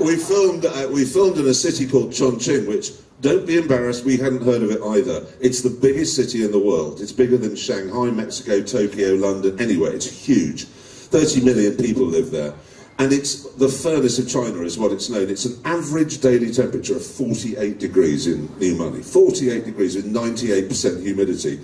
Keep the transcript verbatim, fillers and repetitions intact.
we filmed uh, we filmed in a city called Chongqing, which, don't be embarrassed, we hadn't heard of it either. It's the biggest city in the world. It's bigger than Shanghai, Mexico, Tokyo, London, anywhere. It's huge. thirty million people live there. And it's the furnace of China is what it's known. It's an average daily temperature of forty-eight degrees in new money. forty-eight degrees with ninety-eight percent humidity.